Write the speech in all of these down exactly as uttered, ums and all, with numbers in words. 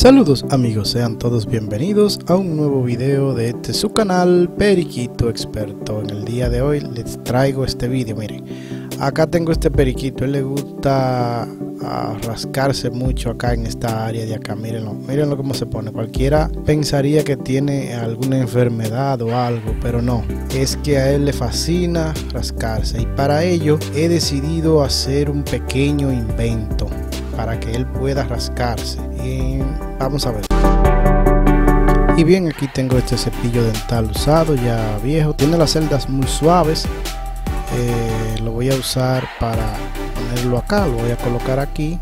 Saludos amigos, sean todos bienvenidos a un nuevo video de este su canal Periquito Experto. En el día de hoy les traigo este video. Miren, acá tengo este periquito, él le gusta a rascarse mucho acá en esta área de acá. Mírenlo, mírenlo cómo se pone. Cualquiera pensaría que tiene alguna enfermedad o algo, pero no, es que a él le fascina rascarse, y para ello he decidido hacer un pequeño invento para que él pueda rascarse. Y vamos a ver. Y bien, aquí tengo este cepillo dental usado, ya viejo, tiene las cerdas muy suaves. Eh, lo voy a usar para ponerlo acá, lo voy a colocar aquí,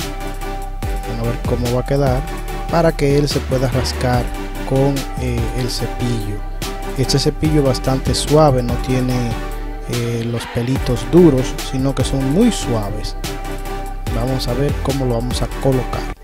a ver cómo va a quedar, para que él se pueda rascar con eh, el cepillo. Este cepillo bastante suave, no tiene eh, los pelitos duros, sino que son muy suaves. Vamos a ver cómo lo vamos a colocar.